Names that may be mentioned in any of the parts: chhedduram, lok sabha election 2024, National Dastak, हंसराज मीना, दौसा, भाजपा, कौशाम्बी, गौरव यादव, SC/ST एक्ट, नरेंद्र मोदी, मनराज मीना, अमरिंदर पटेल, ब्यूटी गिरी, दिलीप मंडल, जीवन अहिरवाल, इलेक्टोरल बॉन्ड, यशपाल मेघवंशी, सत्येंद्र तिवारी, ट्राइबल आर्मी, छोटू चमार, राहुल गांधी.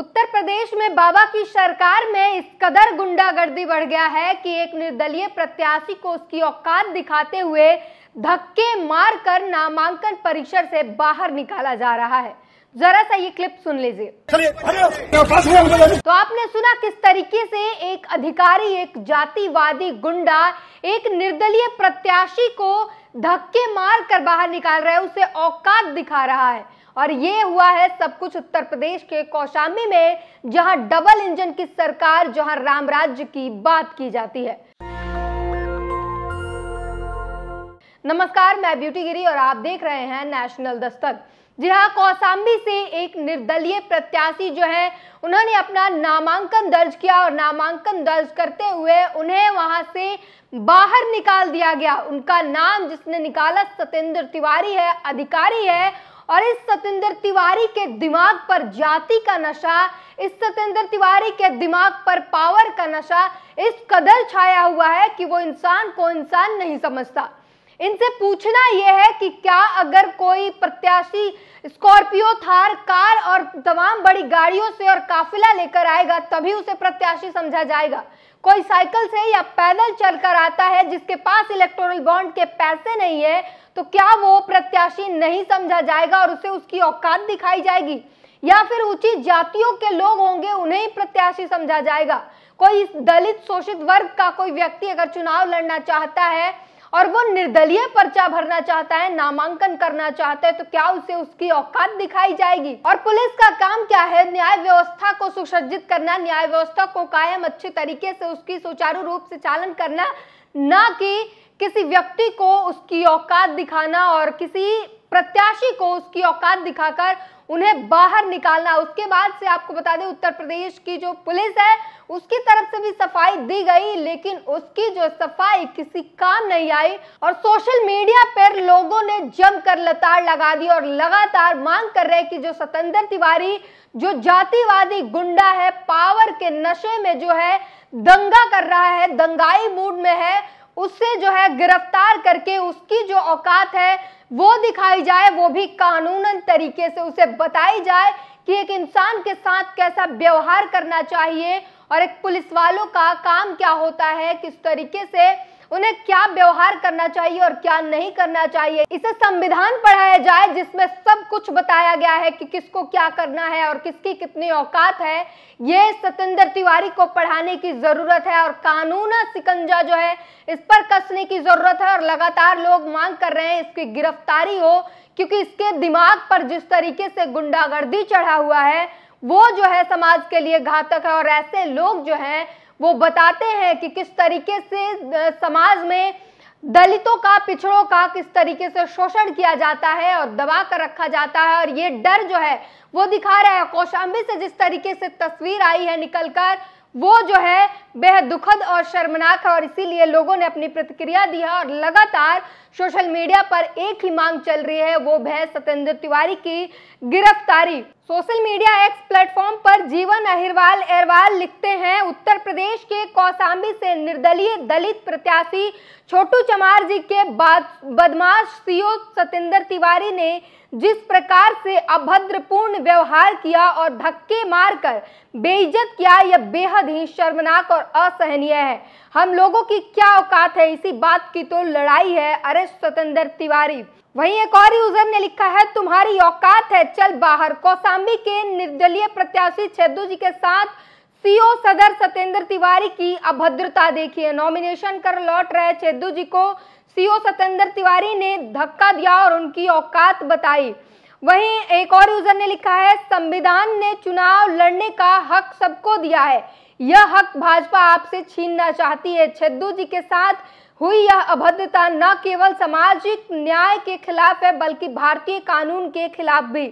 उत्तर प्रदेश में बाबा की सरकार में इस कदर गुंडागर्दी बढ़ गया है कि एक निर्दलीय प्रत्याशी को उसकी औकात दिखाते हुए धक्के मारकर नामांकन परिसर से बाहर निकाला जा रहा है। जरा सा ये क्लिप सुन लीजिए। तो आपने सुना किस तरीके से एक अधिकारी, एक जातिवादी गुंडा एक निर्दलीय प्रत्याशी को धक्के मार कर बाहर निकाल रहा है, उसे औकात दिखा रहा है। और ये हुआ है सब कुछ उत्तर प्रदेश के कौशाम्बी में, जहां डबल इंजन की सरकार, जहां राम राज्य की बात की जाती है। नमस्कार, मैं ब्यूटी गिरी और आप देख रहे हैं नेशनल दस्तक। जी हाँ, कौशाम्बी से एक निर्दलीय प्रत्याशी जो है उन्होंने अपना नामांकन दर्ज किया और नामांकन दर्ज करते हुए उन्हें वहां से बाहर निकाल दिया गया। उनका नाम जिसने निकाला सत्येंद्र तिवारी है, अधिकारी है। और इस सत्येंद्र तिवारी के दिमाग पर जाति का नशा, इस सत्येंद्र तिवारी के दिमाग पर पावर का नशा इस कदर छाया हुआ है कि वो इंसान को इंसान नहीं समझता। इनसे पूछना यह है कि क्या अगर कोई प्रत्याशी स्कॉर्पियो, थार, कार और तमाम बड़ी गाड़ियों से और काफिला लेकर आएगा तभी उसे प्रत्याशी समझा जाएगा। कोई साइकिल से या पैदल चलकर आता है जिसके पास इलेक्टोरल बॉन्ड के पैसे नहीं है तो क्या वो प्रत्याशी नहीं समझा जाएगा और उसे उसकी औकात दिखाई जाएगी? या फिर ऊंची जातियों के लोग होंगे, उन्हें प्रत्याशी समझा जाएगा? कोई दलित शोषित वर्ग का कोई व्यक्ति अगर चुनाव लड़ना चाहता है और वो निर्दलीय पर्चा भरना चाहता है, नामांकन करना चाहता है, तो क्या उसे उसकी औकात दिखाई जाएगी? और पुलिस का काम क्या है? न्याय व्यवस्था को सुसज्जित करना, न्याय व्यवस्था को कायम अच्छे तरीके से उसकी सुचारू रूप से चालन करना, ना कि किसी व्यक्ति को उसकी औकात दिखाना और किसी प्रत्याशी को उसकी औकात दिखाकर उन्हें बाहर निकालना। उसके बाद से आपको बता दें, उत्तर प्रदेश की जो पुलिस है उसकी तरफ से भी सफाई दी गई, लेकिन उसकी जो सफाई किसी काम नहीं आई और सोशल मीडिया पर लोगों ने जमकर लताड़ लगा दी और लगातार मांग कर रहे कि जो सत्येंद्र तिवारी जो जातिवादी गुंडा है, पावर के नशे में जो है दंगा कर रहा है, दंगाई मूड में है, उससे जो है गिरफ्तार करके उसकी जो औकात है वो दिखाई जाए, वो भी कानूनन तरीके से उसे बताई जाए कि एक इंसान के साथ कैसा व्यवहार करना चाहिए और एक पुलिस वालों का काम क्या होता है, किस तरीके से उन्हें क्या व्यवहार करना चाहिए और क्या नहीं करना चाहिए। इसे संविधान पढ़ाया जाए जिसमें सब कुछ बताया गया है कि किसको क्या करना है और किसकी कितनी औकात है। ये सत्येंद्र तिवारी को पढ़ाने की जरूरत है और कानूनी शिकंजा जो है इस पर कसने की जरूरत है। और लगातार लोग मांग कर रहे हैं इसकी गिरफ्तारी हो, क्योंकि इसके दिमाग पर जिस तरीके से गुंडागर्दी चढ़ा हुआ है वो जो है समाज के लिए घातक है। और ऐसे लोग जो है वो बताते हैं कि किस तरीके से समाज में दलितों का, पिछड़ों का किस तरीके से शोषण किया जाता है और दबा कर रखा जाता है। और ये डर जो है वो दिखा रहा है। कौशाम्बी से जिस तरीके से तस्वीर आई है निकलकर, वो जो है बेहद दुखद और शर्मनाक है। और इसीलिए लोगों ने अपनी प्रतिक्रिया दी है और लगातार सोशल मीडिया पर एक ही मांग चल रही है, वो है सत्येंद्र तिवारी की गिरफ्तारी। सोशल मीडिया एक्स प्लेटफॉर्म पर जीवन अहिरवाल लिखते हैं, उत्तर प्रदेश के कौशाम्बी से निर्दलीय दलित प्रत्याशी छोटू चमार जी के बदमाश सीओ सत्येंद्र तिवारी ने जिस प्रकार से अभद्रपूर्ण व्यवहार किया और धक्के मारकर बेइज्जत किया, यह बेहद ही शर्मनाक और असहनीय है। हम लोगों की क्या औकात है, इसी बात की तो लड़ाई है। अरे सत्येंद्र तिवारी। वहीं एक और यूजर ने लिखा है, तुम्हारी औकात है, चल बाहर। कौशाम्बी के निर्दलीय प्रत्याशी छेदू जी के साथ सीओ सदर सत्येंद्र तिवारी की अभद्रता देखिए। नॉमिनेशन कर लौट रहे छेदू जी को सीओ सत्येंद्र तिवारी ने धक्का दिया और उनकी औकात बताई। वहीं एक और यूजर ने लिखा है, संविधान ने चुनाव लड़ने का हक सबको दिया है, यह हक भाजपा आपसे छीनना चाहती है। छेदू जी के साथ हुई यह अभद्रता न केवल सामाजिक न्याय के खिलाफ है बल्कि भारतीय कानून के खिलाफ भी।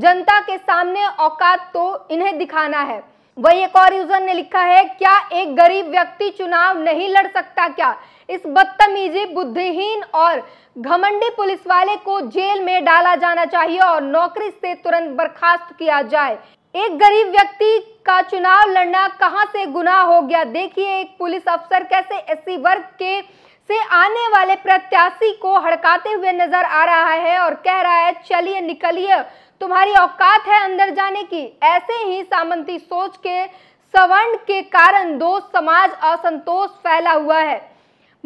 जनता के सामने औकात तो इन्हें दिखाना है। वही एक और यूजर ने लिखा है, क्या एक गरीब व्यक्ति चुनाव नहीं लड़ सकता? क्या इस बदतमीजी, बुद्धिहीन और घमंडी पुलिस वाले को जेल में डाला जाना चाहिए और नौकरी से तुरंत बर्खास्त किया जाए। एक गरीब व्यक्ति का चुनाव लड़ना कहां से गुनाह हो गया? देखिए एक पुलिस अफसर कैसे एससी वर्ग के से आने वाले प्रत्याशी को हड़काते हुए नजर आ रहा है और कह रहा है चलिए निकलिए, तुम्हारी औकात है अंदर जाने की। ऐसे ही सामंती सोच के सवर्ण के कारण दो समाज असंतोष फैला हुआ है।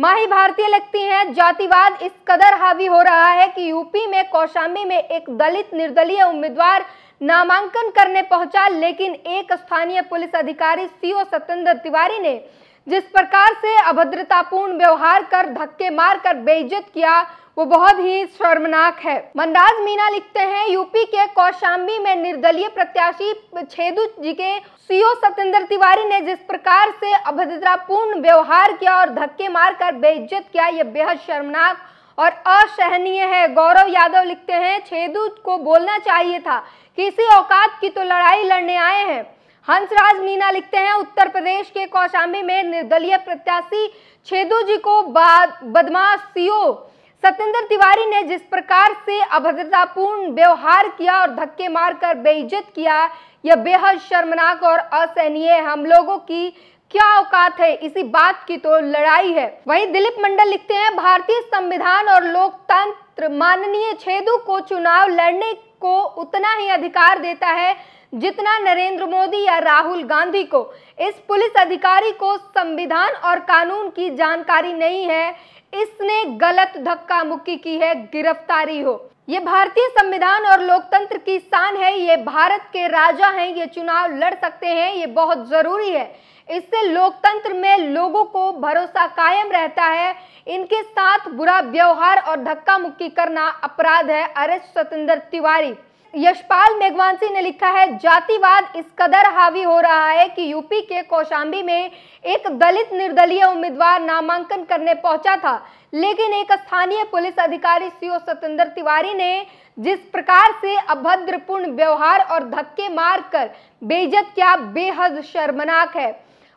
माही भारतीय लगती हैं। जातिवाद इस कदर हावी हो रहा है कि यूपी में कौशाम्बी में एक दलित निर्दलीय उम्मीदवार नामांकन करने पहुंचा, लेकिन एक स्थानीय पुलिस अधिकारी सीओ सत्येंद्र तिवारी ने जिस प्रकार से अभद्रतापूर्ण व्यवहार कर धक्के मारकर बेइज्जत किया वो बहुत ही शर्मनाक है। मनराज मीना लिखते हैं, यूपी के कौशाम्बी में निर्दलीय प्रत्याशी छेदू जी के सीओ सत्येंद्र तिवारी ने जिस प्रकार से अभद्रतापूर्ण व्यवहार किया और धक्के मारकर बेइज्जत किया यह बेहद शर्मनाक और असहनीय है। गौरव यादव लिखते हैं, छेदू को बोलना चाहिए था किसी औकात की तो लड़ाई लड़ने आए हैं। हंसराज मीना लिखते हैं, उत्तर प्रदेश के कौशाम्बी में निर्दलीय प्रत्याशी छेदू जी को बदमाश सीओ सत्येंद्र तिवारी ने जिस प्रकार से अभद्रतापूर्ण व्यवहार किया और धक्के मारकर बेइज्जत किया यह बेहद शर्मनाक और असहनीय। हम लोगों की क्या औकात है, इसी बात की तो लड़ाई है। वहीं दिलीप मंडल लिखते हैं, भारतीय संविधान और लोकतंत्र माननीय छेदू को चुनाव लड़ने को उतना ही अधिकार देता है जितना नरेंद्र मोदी या राहुल गांधी को। इस पुलिस अधिकारी को संविधान और कानून की जानकारी नहीं है, इसने गलत धक्का मुक्की की है, गिरफ्तारी हो। ये भारतीय संविधान और लोकतंत्र की शान है, ये भारत के राजा हैं, ये चुनाव लड़ सकते हैं, ये बहुत जरूरी है। इससे लोकतंत्र में लोगों को भरोसा कायम रहता है। इनके साथ बुरा व्यवहार और धक्का मुक्की करना अपराध है। अरेस्ट सत्येंद्र तिवारी। यशपाल मेघवंशी ने लिखा है, जातिवाद इस कदर हावी हो रहा है कि यूपी के कौशाम्बी में एक दलित निर्दलीय उम्मीदवार नामांकन करने पहुंचा था, लेकिन एक स्थानीय पुलिस अधिकारी सीओ सत्येंद्र तिवारी ने जिस प्रकार से अभद्रपूर्ण व्यवहार और धक्के मारकर बेइज्जत किया बेहद शर्मनाक है।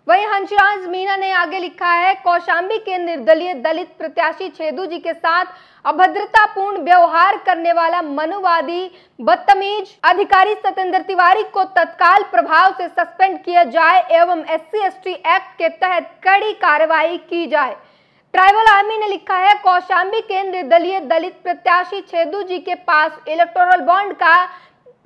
वहीं हंसराज मीना ने आगे लिखा है, कौशाम्बी के निर्दलीय दलित प्रत्याशी छेदू जी के साथ अभद्रतापूर्ण व्यवहार करने वाला मनुवादी बदतमीज अधिकारी सत्येंद्र तिवारी को तत्काल प्रभाव से सस्पेंड किया जाए एवं SC/ST एक्ट के तहत कड़ी कार्रवाई की जाए। ट्राइबल आर्मी ने लिखा है, कौशाम्बी के निर्दलीय दलित प्रत्याशी छेदू जी के पास इलेक्टोरल बॉन्ड का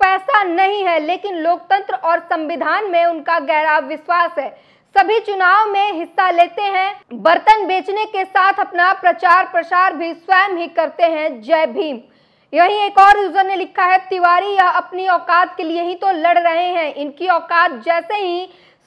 पैसा नहीं है, लेकिन लोकतंत्र और संविधान में उनका गहरा विश्वास है। सभी चुनाव में हिस्सा लेते हैं, बर्तन बेचने के साथ अपना प्रचार प्रसार भी स्वयं ही करते हैं। जय भीम। यही एक और यूजर ने लिखा है, तिवारी या अपनी औकात के लिए ही तो लड़ रहे हैं, इनकी औकात जैसे ही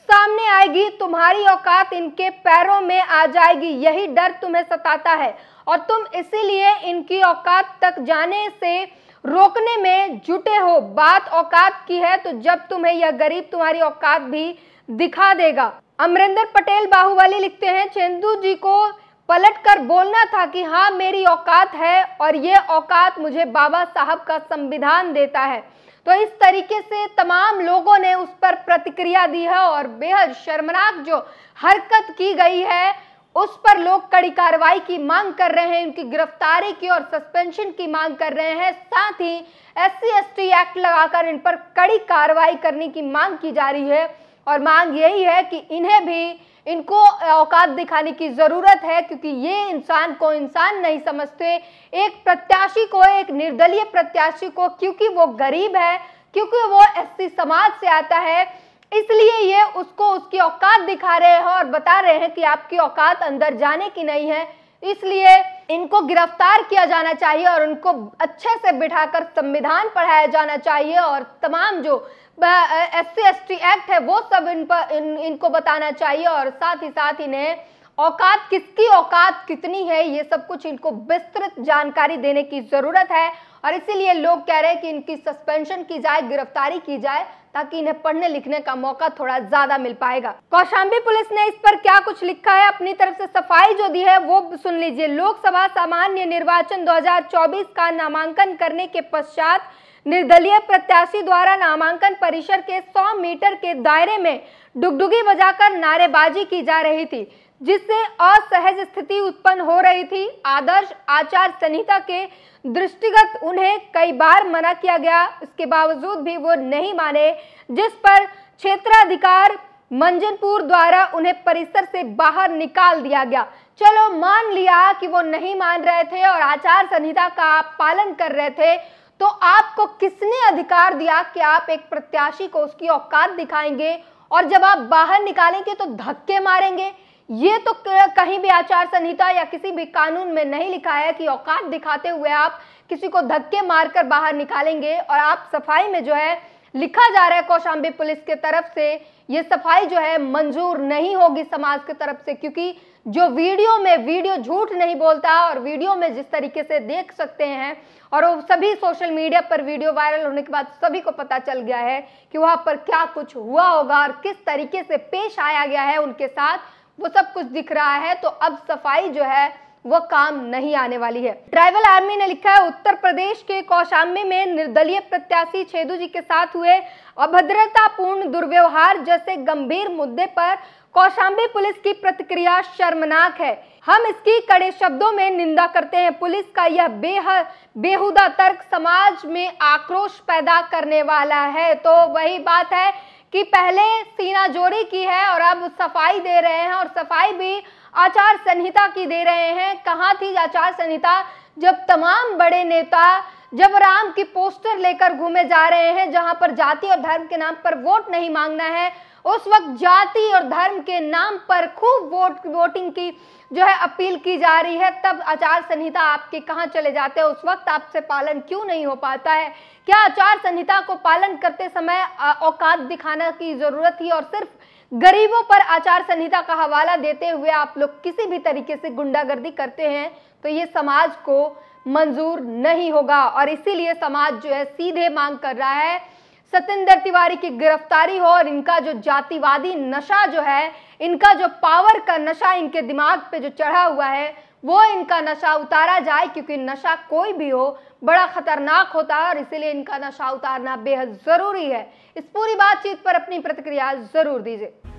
सामने आएगी तुम्हारी औकात इनके पैरों में आ जाएगी। यही डर तुम्हें सताता है और तुम इसीलिए इनकी औकात तक जाने से रोकने में जुटे हो। बात औकात की है तो जब तुम्हें यह गरीब तुम्हारी औकात भी दिखा देगा। अमरिंदर पटेल बाहुबली लिखते हैं, चंदू जी को पलटकर बोलना था कि हाँ मेरी औकात है और ये औकात मुझे बाबा साहब का संविधान देता है। तो इस तरीके से तमाम लोगों ने उस पर प्रतिक्रिया दी है और बेहद शर्मनाक जो हरकत की गई है उस पर लोग कड़ी कार्रवाई की मांग कर रहे हैं, उनकी गिरफ्तारी की और सस्पेंशन की मांग कर रहे हैं। साथ ही SC/ST एक्ट लगाकर इन पर कड़ी कार्रवाई करने की मांग की जा रही है और मांग यही है कि इन्हें भी इनको औकात दिखाने की ज़रूरत है, क्योंकि ये इंसान को इंसान नहीं समझते। एक प्रत्याशी को, एक निर्दलीय प्रत्याशी को, क्योंकि वो गरीब है, क्योंकि वो SC समाज से आता है, इसलिए ये उसको उसकी औकात दिखा रहे हैं और बता रहे हैं कि आपकी औकात अंदर जाने की नहीं है, इसलिए इनको गिरफ्तार किया जाना चाहिए और उनको अच्छे से बिठाकर संविधान पढ़ाया जाना चाहिए और तमाम जो SC/ST एक्ट है वो सब इनको बताना चाहिए और साथ ही साथ इन्हें औकात किसकी औकात कितनी है ये सब कुछ इनको विस्तृत जानकारी देने की ज़रूरत है। और इसीलिए लोग कह रहे हैं कि इनकी सस्पेंशन की जाए, गिरफ्तारी की जाए, ताकि इन्हें पढ़ने लिखने का मौका थोड़ा ज्यादा मिल पाएगा। कौशाम्बी पुलिस ने इस पर क्या कुछ लिखा है, अपनी तरफ से सफाई जो दी है वो सुन लीजिए। लोकसभा सामान्य निर्वाचन 2024 का नामांकन करने के पश्चात निर्दलीय प्रत्याशी द्वारा नामांकन परिसर के 100 मीटर के दायरे में डुगडुगी बजाकर नारेबाजी की जा रही थी, जिससे असहज स्थिति उत्पन्न हो रही थी। आदर्श आचार संहिता के दृष्टिगत उन्हें कई बार मना किया गया, इसके बावजूद भी वो नहीं माने, जिस पर क्षेत्राधिकार मंजनपुर द्वारा उन्हें परिसर से बाहर निकाल दिया गया। चलो मान लिया कि वो नहीं मान रहे थे और आचार संहिता का पालन कर रहे थे, तो आपको किसने अधिकार दिया कि आप एक प्रत्याशी को उसकी औकात दिखाएंगे और जब आप बाहर निकालेंगे तो धक्के मारेंगे? ये तो कहीं भी आचार संहिता या किसी भी कानून में नहीं लिखा है कि औकात दिखाते हुए आप किसी को धक्के मारकर बाहर निकालेंगे। और आप सफाई में जो है लिखा जा रहा है कौशाम्बी पुलिस के तरफ से, ये सफाई जो है मंजूर नहीं होगी समाज की तरफ से, क्योंकि जो वीडियो झूठ नहीं बोलता और वीडियो में जिस तरीके से देख सकते हैं और वो सभी सोशल मीडिया पर वीडियो वायरल होने के बाद सभी को पता चल गया है कि वहां पर क्या कुछ हुआ होगा और किस तरीके से पेश आया गया है उनके साथ, वो सब कुछ दिख रहा है। तो अब सफाई जो है वो काम नहीं आने वाली है। ट्राइबल आर्मी ने लिखा है उत्तर प्रदेश के कौशाम्बी में निर्दलीय प्रत्याशी छेदू जी के साथ हुए अभद्रतापूर्ण दुर्व्यवहार जैसे गंभीर मुद्दे पर कौशाम्बी पुलिस की प्रतिक्रिया शर्मनाक है। हम इसकी कड़े शब्दों में निंदा करते हैं। पुलिस का यह बेहुदा तर्क समाज में आक्रोश पैदा करने वाला है। तो वही बात है कि पहले सीनाजोरी की है और अब सफाई दे रहे हैं, और सफाई भी आचार संहिता की दे रहे हैं। कहाँ थी आचार संहिता जब तमाम बड़े नेता जब राम की पोस्टर लेकर घूमे जा रहे हैं, जहाँ पर जाति और धर्म के नाम पर वोट नहीं मांगना है, उस वक्त जाति और धर्म के नाम पर खूब वोटिंग की जो है अपील की जा रही है। तब आचार संहिता आपके कहाँ चले जाते हैं, उस वक्त आपसे पालन क्यों नहीं हो पाता है? क्या आचार संहिता को पालन करते समय औकात दिखाना की जरूरत थी और सिर्फ गरीबों पर आचार संहिता का हवाला देते हुए आप लोग किसी भी तरीके से गुंडागर्दी करते हैं? तो ये समाज को मंजूर नहीं होगा और इसीलिए समाज जो है सीधे मांग कर रहा है सत्येंद्र तिवारी की गिरफ्तारी हो और इनका जो जातिवादी नशा जो है, इनका जो पावर का नशा इनके दिमाग पे जो चढ़ा हुआ है, वो इनका नशा उतारा जाए, क्योंकि नशा कोई भी हो बड़ा खतरनाक होता है और इसीलिए इनका नशा उतारना बेहद जरूरी है। इस पूरी बातचीत पर अपनी प्रतिक्रिया जरूर दीजिए।